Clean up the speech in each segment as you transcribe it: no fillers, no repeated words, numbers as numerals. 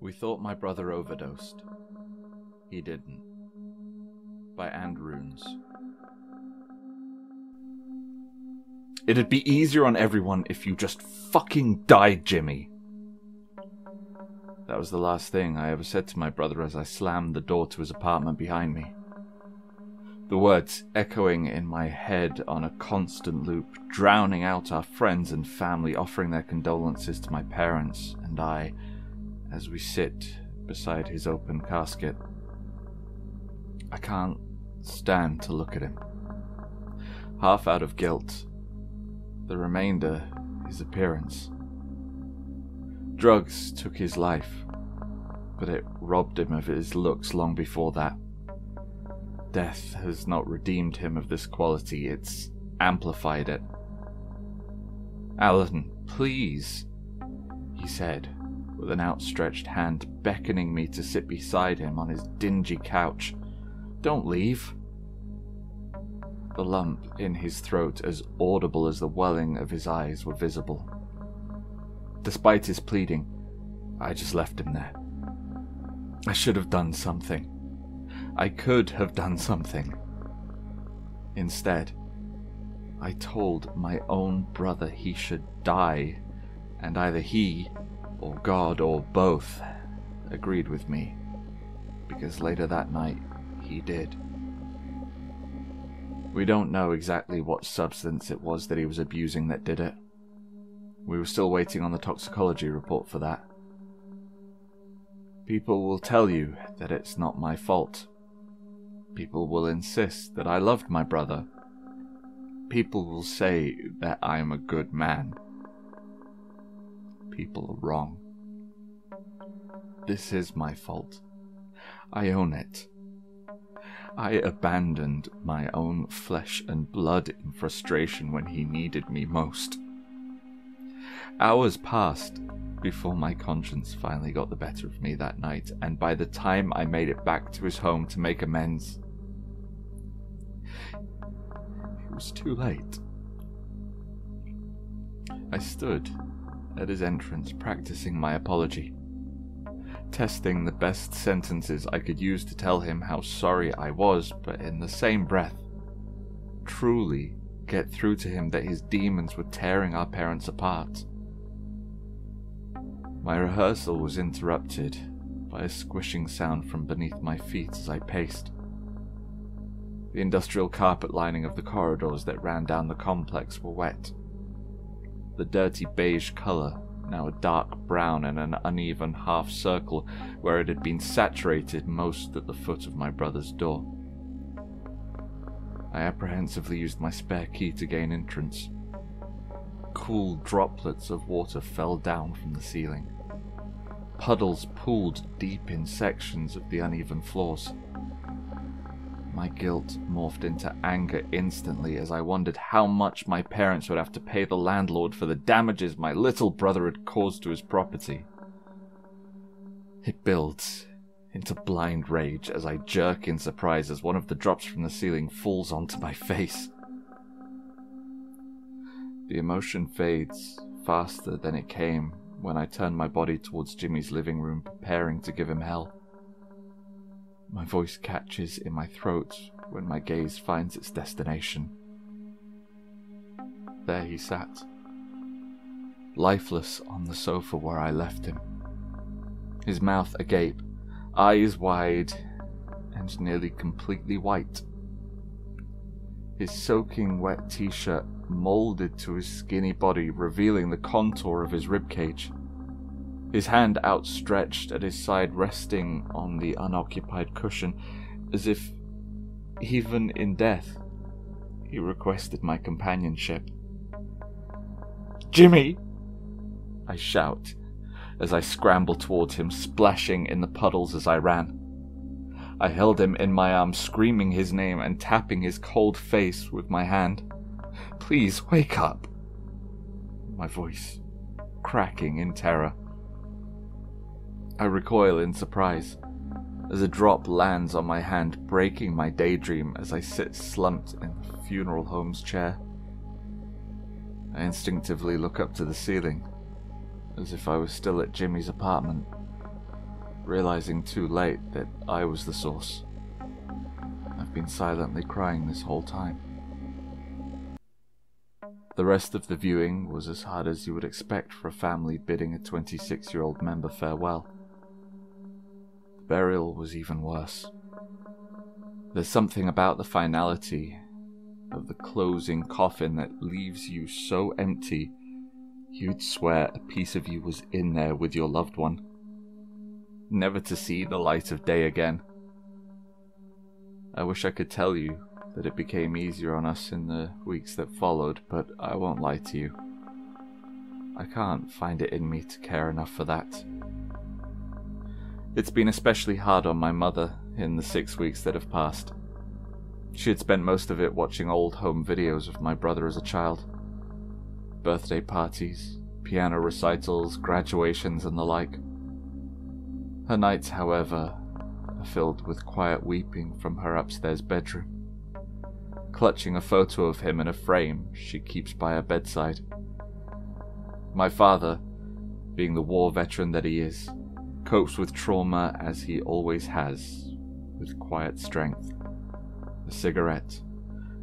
We thought my brother overdosed. He didn't. By Andrunes. It'd be easier on everyone if you just fucking died, Jimmy. That was the last thing I ever said to my brother as I slammed the door to his apartment behind me. The words echoing in my head on a constant loop, drowning out our friends and family offering their condolences to my parents and I as we sit beside his open casket. I can't stand to look at him. Half out of guilt, the remainder his appearance. Drugs took his life, but it robbed him of his looks long before that. Death has not redeemed him of this quality, it's amplified it. "Alan, please," he said, with an outstretched hand beckoning me to sit beside him on his dingy couch. "Don't leave." The lump in his throat, as audible as the welling of his eyes, were visible. Despite his pleading, I just left him there. I should have done something. I could have done something. Instead, I told my own brother he should die, and either he, or God, or both, agreed with me, because later that night he did. We don't know exactly what substance it was that he was abusing that did it. We were still waiting on the toxicology report for that. People will tell you that it's not my fault. People will insist that I loved my brother. People will say that I'm a good man. People are wrong. This is my fault. I own it. I abandoned my own flesh and blood in frustration when he needed me most. Hours passed before my conscience finally got the better of me that night, and by the time I made it back to his home to make amends, it was too late. I stood at his entrance practicing my apology, testing the best sentences I could use to tell him how sorry I was, but in the same breath, truly get through to him that his demons were tearing our parents apart. My rehearsal was interrupted by a squishing sound from beneath my feet as I paced. The industrial carpet lining of the corridors that ran down the complex were wet, the dirty beige colour now a dark brown in an uneven half-circle where it had been saturated most at the foot of my brother's door. I apprehensively used my spare key to gain entrance. Cool droplets of water fell down from the ceiling. Puddles pooled deep in sections of the uneven floors. My guilt morphed into anger instantly as I wondered how much my parents would have to pay the landlord for the damages my little brother had caused to his property. It builds into blind rage as I jerk in surprise as one of the drops from the ceiling falls onto my face. The emotion fades faster than it came when I turned my body towards Jimmy's living room, preparing to give him hell. My voice catches in my throat when my gaze finds its destination. There he sat, lifeless on the sofa where I left him, his mouth agape, eyes wide and nearly completely white. His soaking wet t-shirt moulded to his skinny body, revealing the contour of his ribcage. His hand outstretched at his side, resting on the unoccupied cushion, as if, even in death, he requested my companionship. "Jimmy!" I shout, as I scramble towards him, splashing in the puddles as I ran. I held him in my arms, screaming his name and tapping his cold face with my hand. "Please, wake up!" My voice cracking in terror. I recoil in surprise, as a drop lands on my hand, breaking my daydream as I sit slumped in the funeral home's chair. I instinctively look up to the ceiling, as if I was still at Jimmy's apartment, realizing too late that I was the source. I've been silently crying this whole time. The rest of the viewing was as hard as you would expect for a family bidding a 26-year-old member farewell. The burial was even worse. There's something about the finality of the closing coffin that leaves you so empty, you'd swear a piece of you was in there with your loved one, never to see the light of day again. I wish I could tell you that it became easier on us in the weeks that followed, but I won't lie to you. I can't find it in me to care enough for that. It's been especially hard on my mother in the 6 weeks that have passed. She had spent most of it watching old home videos of my brother as a child. Birthday parties, piano recitals, graduations and the like. Her nights, however, are filled with quiet weeping from her upstairs bedroom, clutching a photo of him in a frame she keeps by her bedside. My father, being the war veteran that he is, copes with trauma as he always has, with quiet strength, a cigarette,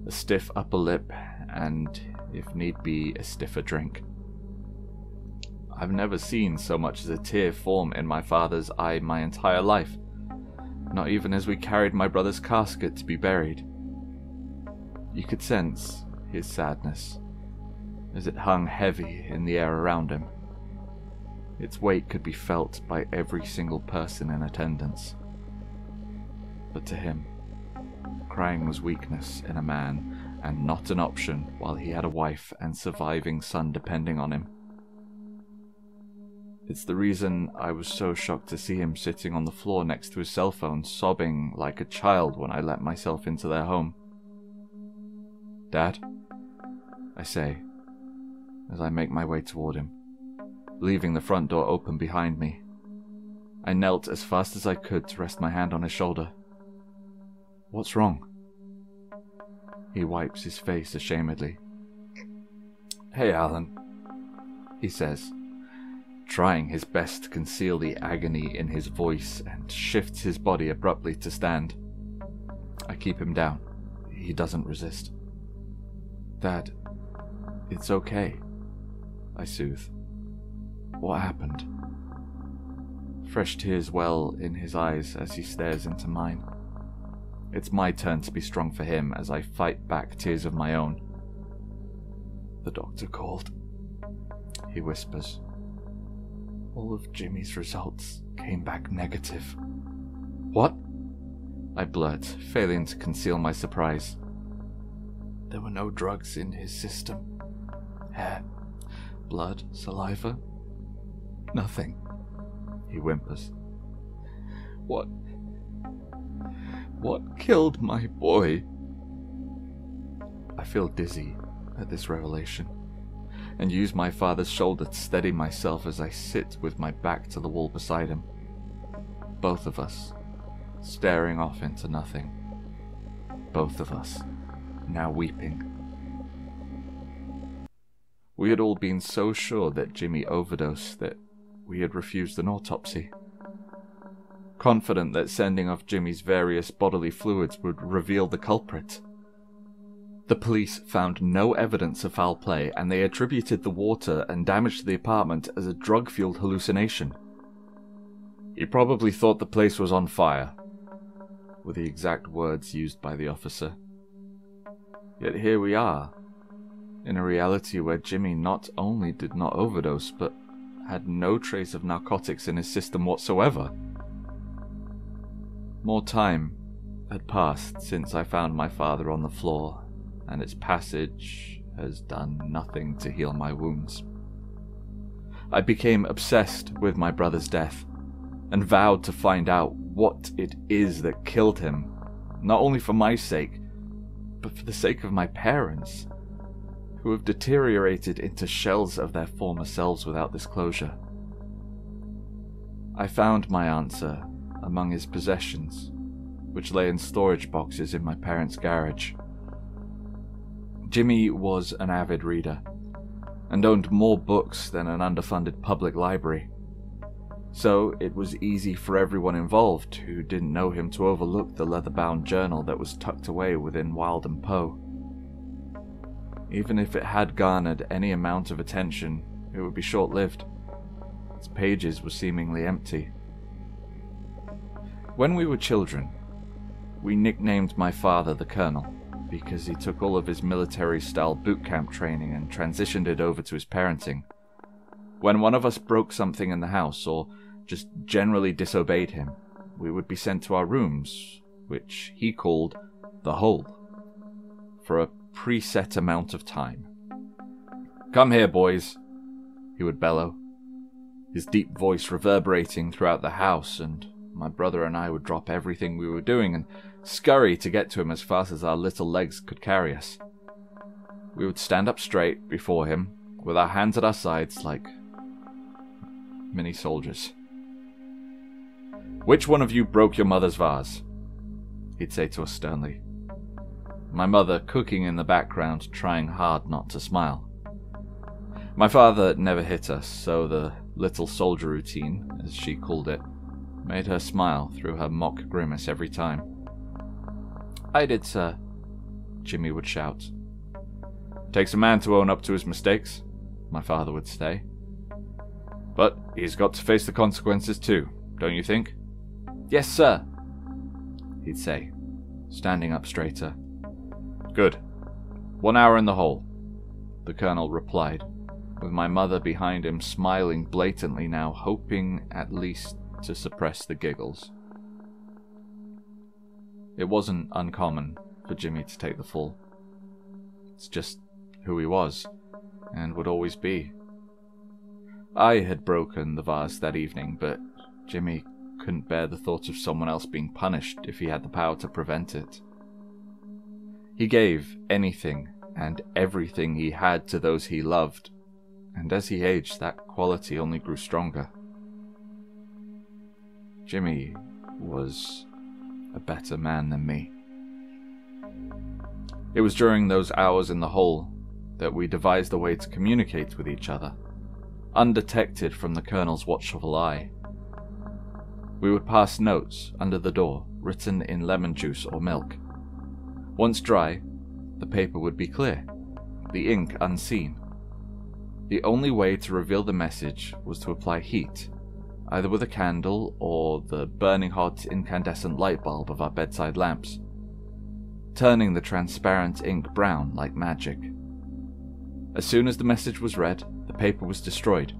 a stiff upper lip, and, if need be, a stiffer drink. I've never seen so much as a tear form in my father's eye my entire life, not even as we carried my brother's casket to be buried. You could sense his sadness, as it hung heavy in the air around him. Its weight could be felt by every single person in attendance. But to him, crying was weakness in a man, and not an option while he had a wife and surviving son depending on him. It's the reason I was so shocked to see him sitting on the floor next to his cell phone, sobbing like a child when I let myself into their home. "Dad," I say, as I make my way toward him, leaving the front door open behind me. I knelt as fast as I could to rest my hand on his shoulder. "What's wrong?" He wipes his face ashamedly. "Hey, Alan," he says, trying his best to conceal the agony in his voice, and shifts his body abruptly to stand. I keep him down. He doesn't resist. "Dad, it's okay," I soothe. "What happened?" Fresh tears well in his eyes as he stares into mine. It's my turn to be strong for him as I fight back tears of my own. "The doctor called," he whispers. "All of Jimmy's results came back negative." "What?" I blurt, failing to conceal my surprise. "There were no drugs in his system. Hair, blood, saliva, nothing," he whimpers. What killed my boy?" I feel dizzy at this revelation, and use my father's shoulder to steady myself as I sit with my back to the wall beside him. Both of us, staring off into nothing. Both of us, now weeping. We had all been so sure that Jimmy overdosed that we had refused an autopsy, confident that sending off Jimmy's various bodily fluids would reveal the culprit. The police found no evidence of foul play, and they attributed the water and damage to the apartment as a drug-fueled hallucination. "He probably thought the place was on fire," were the exact words used by the officer. Yet here we are, in a reality where Jimmy not only did not overdose, but had no trace of narcotics in his system whatsoever. More time had passed since I found my father on the floor, and its passage has done nothing to heal my wounds. I became obsessed with my brother's death, and vowed to find out what it is that killed him, not only for my sake, but for the sake of my parents, who have deteriorated into shells of their former selves without this closure. I found my answer among his possessions, which lay in storage boxes in my parents' garage. Jimmy was an avid reader, and owned more books than an underfunded public library. So it was easy for everyone involved who didn't know him to overlook the leather-bound journal that was tucked away within Wild & Poe. Even if it had garnered any amount of attention, it would be short-lived. Its pages were seemingly empty. When we were children, we nicknamed my father the Colonel, because he took all of his military-style boot camp training and transitioned it over to his parenting. When one of us broke something in the house, or just generally disobeyed him, we would be sent to our rooms, which he called the hole, for a preset amount of time. "Come here, boys," he would bellow, his deep voice reverberating throughout the house, and my brother and I would drop everything we were doing and scurry to get to him as fast as our little legs could carry us. We would stand up straight before him, with our hands at our sides like mini soldiers. "Which one of you broke your mother's vase?" he'd say to us sternly. My mother cooking in the background, trying hard not to smile. My father never hit us, so the little soldier routine, as she called it, made her smile through her mock grimace every time. "I did, sir," Jimmy would shout. "Takes a man to own up to his mistakes," my father would say. "But he's got to face the consequences too, don't you think?" "Yes, sir," he'd say, standing up straighter. "Good. 1 hour in the hole," the Colonel replied, with my mother behind him smiling blatantly now, hoping at least to suppress the giggles. It wasn't uncommon for Jimmy to take the fall. It's just who he was, and would always be. I had broken the vase that evening, but Jimmy couldn't bear the thought of someone else being punished if he had the power to prevent it. He gave anything and everything he had to those he loved, and as he aged, that quality only grew stronger. Jimmy was a better man than me. It was during those hours in the hole that we devised a way to communicate with each other, undetected from the Colonel's watchful eye. We would pass notes under the door, written in lemon juice or milk. Once dry, the paper would be clear, the ink unseen. The only way to reveal the message was to apply heat, either with a candle or the burning hot incandescent light bulb of our bedside lamps, turning the transparent ink brown like magic. As soon as the message was read, the paper was destroyed.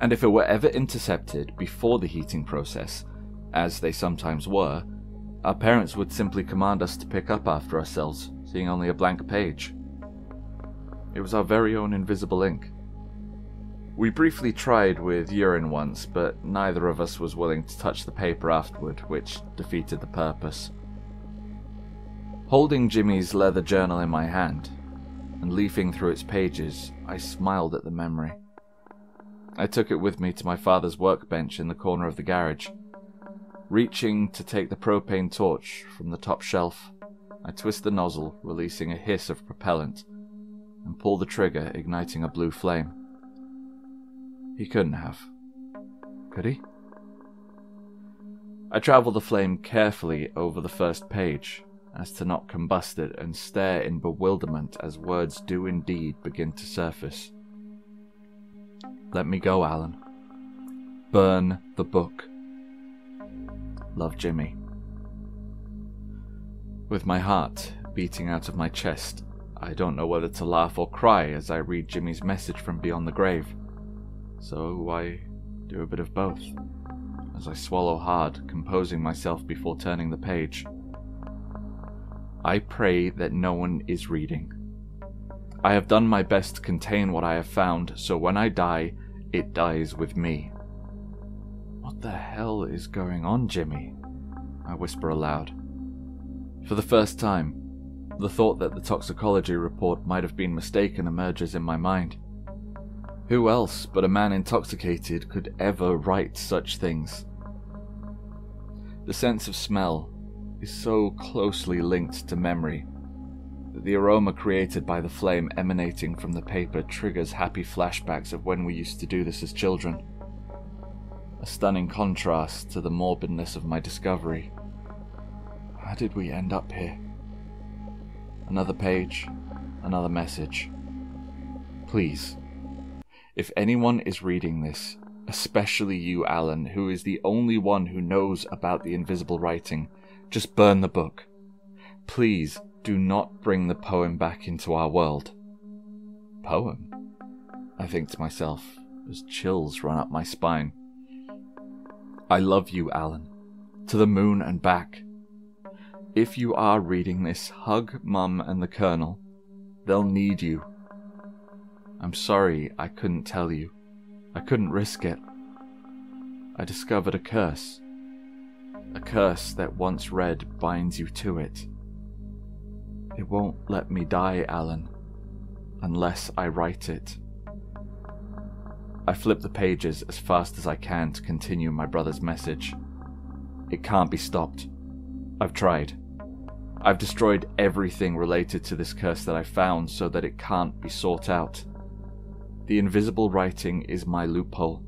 And if it were ever intercepted before the heating process, as they sometimes were, our parents would simply command us to pick up after ourselves, seeing only a blank page. It was our very own invisible ink. We briefly tried with urine once, but neither of us was willing to touch the paper afterward, which defeated the purpose. Holding Jimmy's leather journal in my hand, and leafing through its pages, I smiled at the memory. I took it with me to my father's workbench in the corner of the garage. Reaching to take the propane torch from the top shelf, I twist the nozzle, releasing a hiss of propellant, and pull the trigger, igniting a blue flame. He couldn't have, could he? I travel the flame carefully over the first page, as to not combust it, and stare in bewilderment as words do indeed begin to surface. "Let me go, Alan. Burn the book. Love, Jimmy." With my heart beating out of my chest, I don't know whether to laugh or cry as I read Jimmy's message from beyond the grave. So I do a bit of both, as I swallow hard, composing myself before turning the page. I pray that no one is reading. I have done my best to contain what I have found, so when I die, it dies with me. "What the hell is going on, Jimmy?" I whisper aloud. For the first time, the thought that the toxicology report might have been mistaken emerges in my mind. Who else but a man intoxicated could ever write such things? The sense of smell is so closely linked to memory that the aroma created by the flame emanating from the paper triggers happy flashbacks of when we used to do this as children. A stunning contrast to the morbidness of my discovery. How did we end up here? Another page, another message. Please, if anyone is reading this, especially you, Alan, who is the only one who knows about the invisible writing, just burn the book. Please do not bring the poem back into our world. Poem? I think to myself as chills run up my spine. I love you, Alan, to the moon and back. If you are reading this, hug Mum and the Colonel. They'll need you. I'm sorry I couldn't tell you. I couldn't risk it. I discovered a curse. A curse that once read binds you to it. It won't let me die, Alan, unless I write it. I flip the pages as fast as I can to continue my brother's message. It can't be stopped. I've tried. I've destroyed everything related to this curse that I found so that it can't be sought out. The invisible writing is my loophole.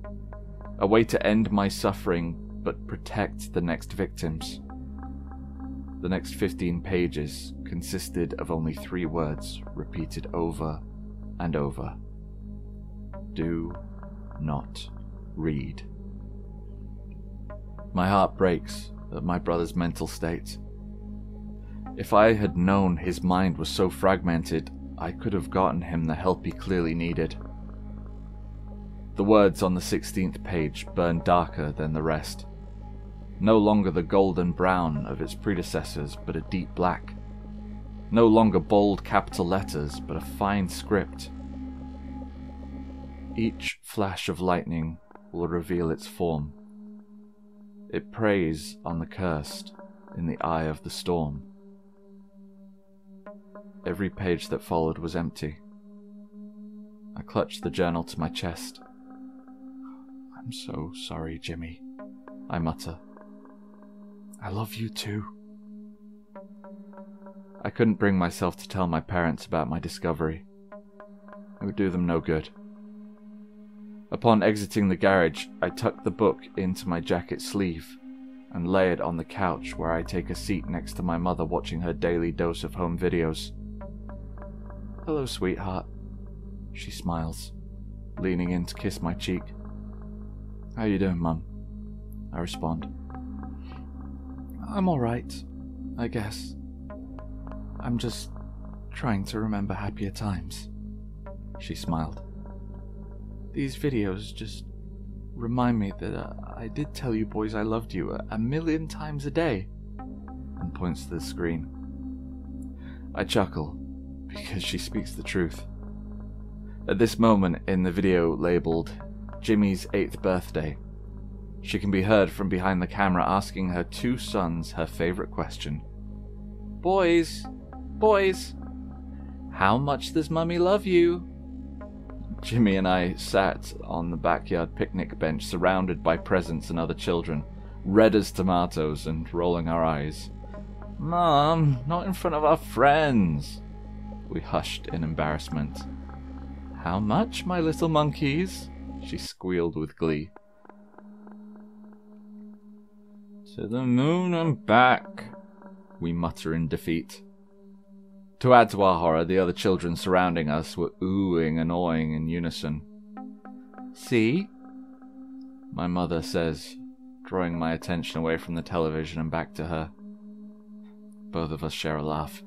A way to end my suffering, but protect the next victims. The next 15 pages consisted of only 3 words repeated over and over. Do not read. My heart breaks at my brother's mental state. If I had known his mind was so fragmented, I could have gotten him the help he clearly needed. The words on the 16th page burn darker than the rest. No longer the golden brown of its predecessors, but a deep black. No longer bold capital letters, but a fine script. Each flash of lightning will reveal its form. It preys on the cursed in the eye of the storm. Every page that followed was empty. I clutched the journal to my chest. "I'm so sorry, Jimmy," I mutter. "I love you too." I couldn't bring myself to tell my parents about my discovery. It would do them no good. Upon exiting the garage, I tuck the book into my jacket sleeve and lay it on the couch where I take a seat next to my mother watching her daily dose of home videos. "Hello, sweetheart," she smiles, leaning in to kiss my cheek. "How you doing, Mum?" I respond. "I'm alright, I guess. I'm just trying to remember happier times," she smiled. "These videos just remind me that I did tell you boys I loved you a million times a day," and points to the screen. I chuckle, because she speaks the truth. At this moment in the video labelled Jimmy's 8th birthday, she can be heard from behind the camera asking her 2 sons her favourite question. "Boys, boys, how much does Mummy love you?" Jimmy and I sat on the backyard picnic bench surrounded by presents and other children, red as tomatoes and rolling our eyes. "Mum, not in front of our friends." We hushed in embarrassment. "How much, my little monkeys?" she squealed with glee. "To the moon and back," we mutter in defeat. To add to our horror, the other children surrounding us were oohing and awing in unison. "See?" my mother says, drawing my attention away from the television and back to her. Both of us share a laugh.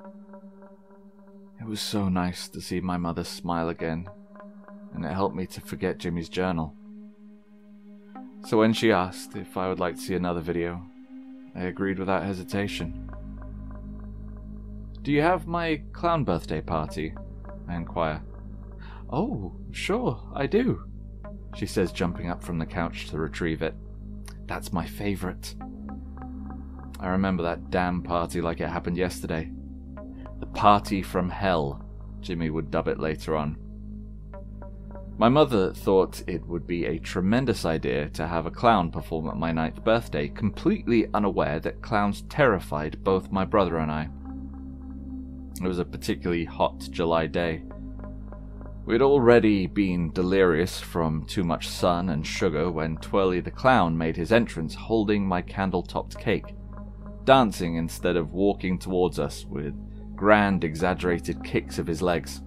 It was so nice to see my mother smile again, and it helped me to forget Jimmy's journal. So when she asked if I would like to see another video, I agreed without hesitation. "Do you have my clown birthday party?" I inquire. "Oh, sure, I do," she says, jumping up from the couch to retrieve it. "That's my favourite." I remember that damn party like it happened yesterday. The party from hell, Jimmy would dub it later on. My mother thought it would be a tremendous idea to have a clown perform at my 9th birthday, completely unaware that clowns terrified both my brother and I. It was a particularly hot July day. We'd already been delirious from too much sun and sugar when Twirly the clown made his entrance holding my candle-topped cake, dancing instead of walking towards us with grand exaggerated kicks of his legs.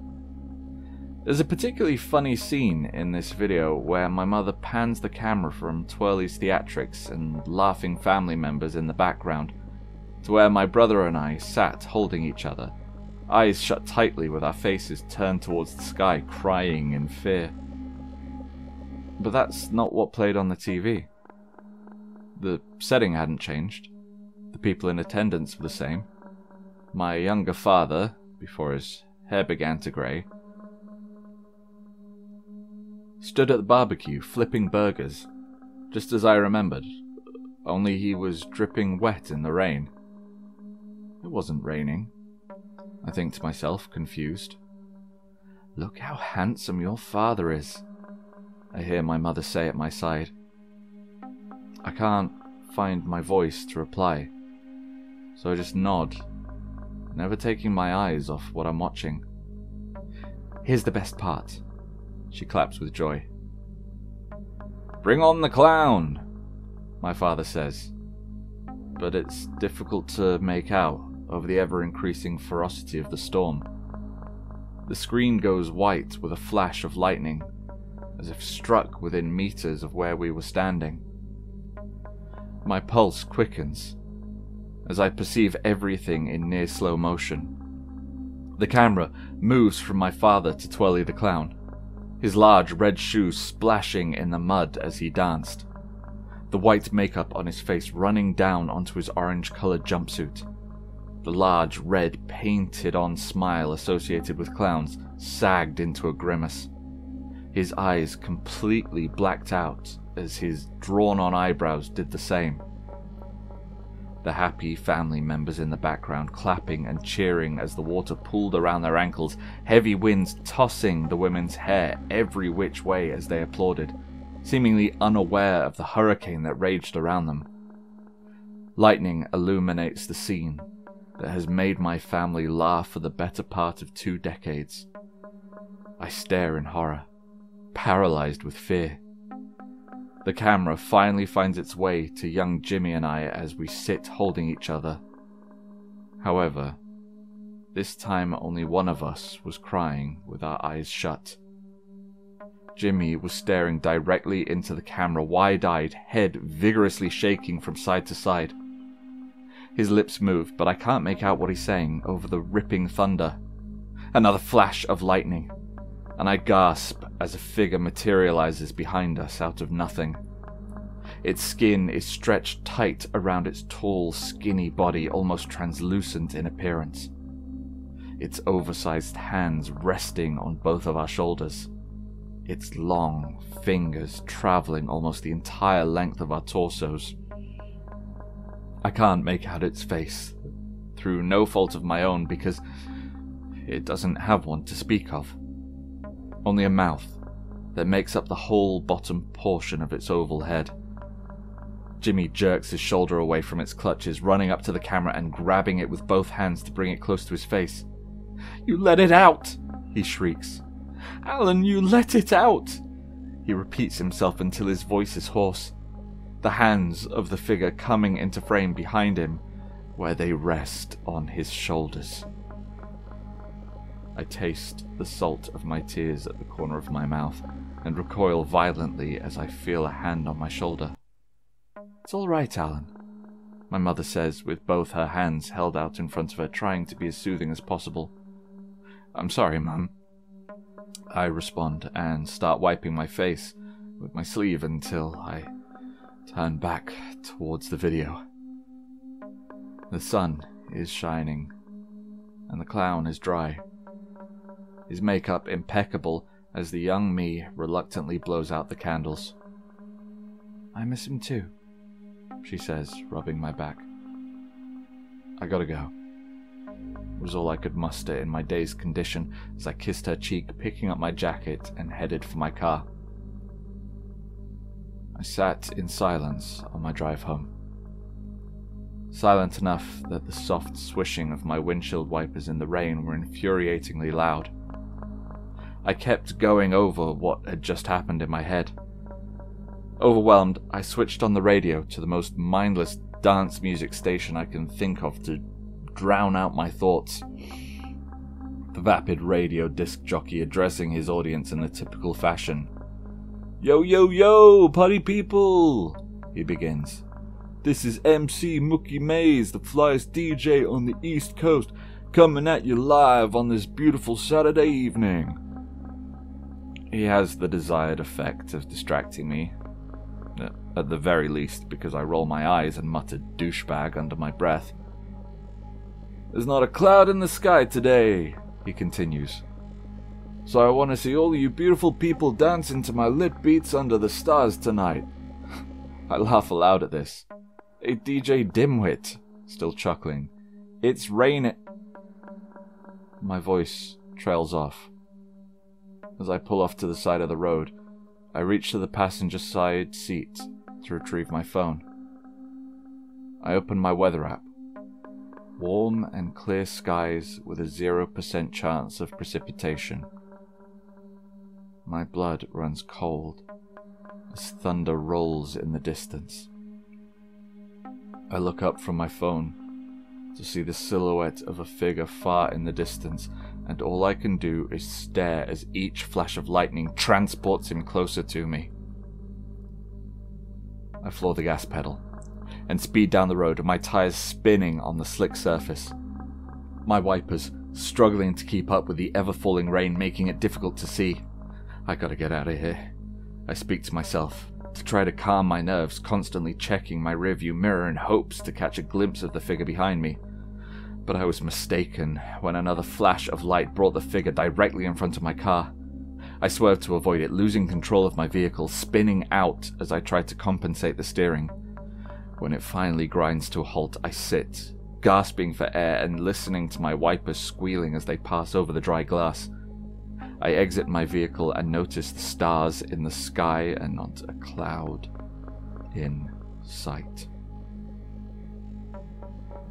There's a particularly funny scene in this video where my mother pans the camera from Twirly's theatrics and laughing family members in the background to where my brother and I sat holding each other, eyes shut tightly with our faces turned towards the sky, crying in fear. But that's not what played on the TV. The setting hadn't changed. The people in attendance were the same. My younger father, before his hair began to grey, stood at the barbecue flipping burgers, just as I remembered, only he was dripping wet in the rain. It wasn't raining, I think to myself, confused. "Look how handsome your father is," I hear my mother say at my side. I can't find my voice to reply, so I just nod, never taking my eyes off what I'm watching. "Here's the best part," she claps with joy. "Bring on the clown," my father says, but it's difficult to make out over the ever-increasing ferocity of the storm. The screen goes white with a flash of lightning, as if struck within meters of where we were standing. My pulse quickens, as I perceive everything in near slow motion. The camera moves from my father to Twirly the clown, his large red shoes splashing in the mud as he danced, the white makeup on his face running down onto his orange-coloured jumpsuit, the large red painted-on smile associated with clowns sagged into a grimace, his eyes completely blacked out as his drawn-on eyebrows did the same, the happy family members in the background clapping and cheering as the water pooled around their ankles, heavy winds tossing the women's hair every which way as they applauded, seemingly unaware of the hurricane that raged around them. Lightning illuminates the scene that has made my family laugh for the better part of 2 decades. I stare in horror, paralysed with fear. The camera finally finds its way to young Jimmy and I as we sit holding each other. However, this time only one of us was crying with our eyes shut. Jimmy was staring directly into the camera, wide-eyed, head vigorously shaking from side to side. His lips move, but I can't make out what he's saying over the ripping thunder. Another flash of lightning, and I gasp as a figure materializes behind us out of nothing. Its skin is stretched tight around its tall, skinny body, almost translucent in appearance, its oversized hands resting on both of our shoulders, its long fingers traveling almost the entire length of our torsos. I can't make out its face, through no fault of my own, because it doesn't have one to speak of. Only a mouth that makes up the whole bottom portion of its oval head. Jimmy jerks his shoulder away from its clutches, running up to the camera and grabbing it with both hands to bring it close to his face. "You let it out!" he shrieks. "Alan, you let it out!" He repeats himself until his voice is hoarse, the hands of the figure coming into frame behind him, where they rest on his shoulders. I taste the salt of my tears at the corner of my mouth, and recoil violently as I feel a hand on my shoulder. "It's all right, Alan," my mother says, with both her hands held out in front of her, trying to be as soothing as possible. "I'm sorry, Mum," I respond, and start wiping my face with my sleeve until I turn back towards the video. The sun is shining, and the clown is dry, his makeup impeccable as the young me reluctantly blows out the candles. "I miss him too," she says, rubbing my back. "I gotta go," was all I could muster in my dazed condition as I kissed her cheek, picking up my jacket and headed for my car. I sat in silence on my drive home. Silent enough that the soft swishing of my windshield wipers in the rain were infuriatingly loud. I kept going over what had just happened in my head. Overwhelmed, I switched on the radio to the most mindless dance music station I can think of to drown out my thoughts. The vapid radio disc jockey addressing his audience in the typical fashion. "Yo, yo, yo, party people," he begins. "This is MC Mookie Mays, the flyest DJ on the East Coast, coming at you live on this beautiful Saturday evening." He has the desired effect of distracting me, at the very least, because I roll my eyes and mutter douchebag under my breath. "There's not a cloud in the sky today," he continues. "So I want to see all you beautiful people dancing to my lit beats under the stars tonight." I laugh aloud at this. "Hey, DJ dimwit," still chuckling. "It's raining." My voice trails off. As I pull off to the side of the road, I reach to the passenger side seat to retrieve my phone. I open my weather app. Warm and clear skies with a 0% chance of precipitation. My blood runs cold as thunder rolls in the distance. I look up from my phone to see the silhouette of a figure far in the distance, and all I can do is stare as each flash of lightning transports him closer to me. I floor the gas pedal and speed down the road, my tires spinning on the slick surface. My wipers struggling to keep up with the ever-falling rain, making it difficult to see. I gotta get out of here, I speak to myself, to try to calm my nerves, constantly checking my rearview mirror in hopes to catch a glimpse of the figure behind me. But I was mistaken when another flash of light brought the figure directly in front of my car. I swerved to avoid it, losing control of my vehicle, spinning out as I tried to compensate the steering. When it finally grinds to a halt, I sit, gasping for air and listening to my wipers squealing as they pass over the dry glass. I exit my vehicle and notice the stars in the sky and not a cloud in sight.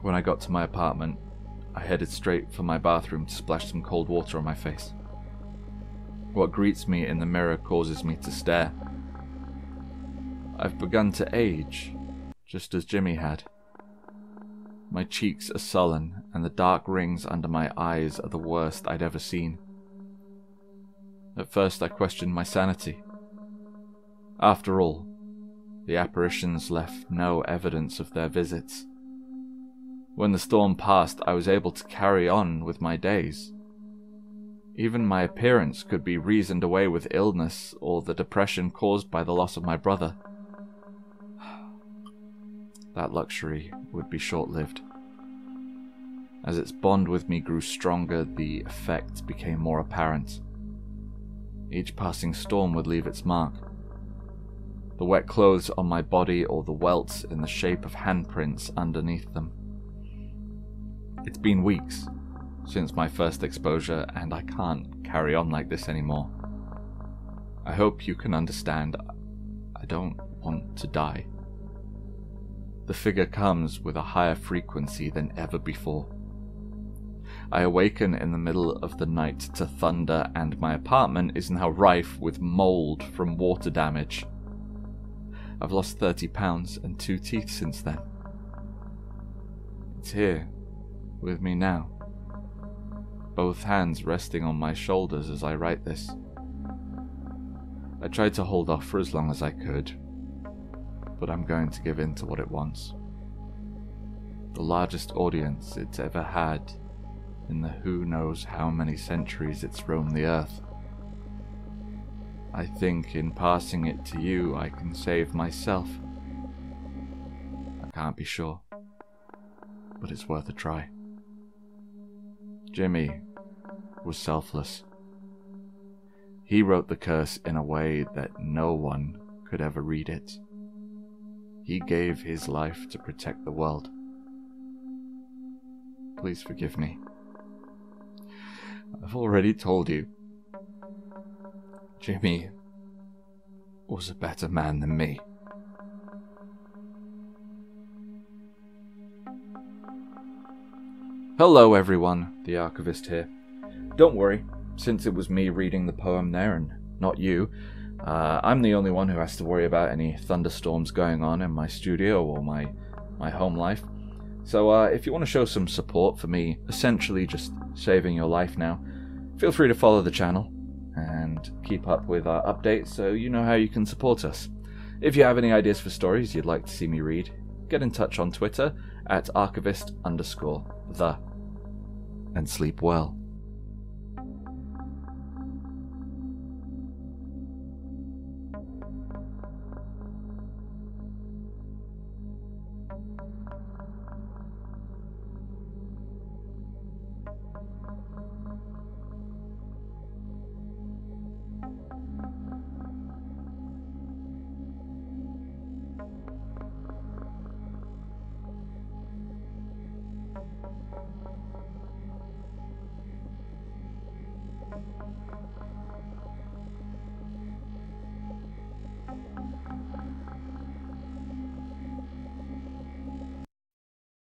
When I got to my apartment, I headed straight for my bathroom to splash some cold water on my face. What greets me in the mirror causes me to stare. I've begun to age, just as Jimmy had. My cheeks are sullen, and the dark rings under my eyes are the worst I'd ever seen. At first I questioned my sanity. After all, the apparitions left no evidence of their visits. When the storm passed, I was able to carry on with my days. Even my appearance could be reasoned away with illness or the depression caused by the loss of my brother. That luxury would be short-lived. As its bond with me grew stronger, the effect became more apparent. Each passing storm would leave its mark. The wet clothes on my body or the welts in the shape of handprints underneath them. It's been weeks since my first exposure, and I can't carry on like this anymore. I hope you can understand. I don't want to die. The figure comes with a higher frequency than ever before. I awaken in the middle of the night to thunder, and my apartment is now rife with mold from water damage. I've lost 30 pounds and 2 teeth since then. It's here, with me now, both hands resting on my shoulders as I write this. I tried to hold off for as long as I could, but I'm going to give in to what it wants. The largest audience it's ever had in the who knows how many centuries it's roamed the earth. I think in passing it to you, I can save myself. I can't be sure, but it's worth a try. Jimmy was selfless. He wrote the curse in a way that no one could ever read it. He gave his life to protect the world. please forgive me. I've already told you, Jimmy was a better man than me. Hello everyone, the Archivist here. Don't worry, since it was me reading the poem there and not you, I'm the only one who has to worry about any thunderstorms going on in my studio or my home life. So if you want to show some support for me essentially just saving your life now, feel free to follow the channel and keep up with our updates so you know how you can support us. If you have any ideas for stories you'd like to see me read, get in touch on Twitter at archivist_the, and sleep well.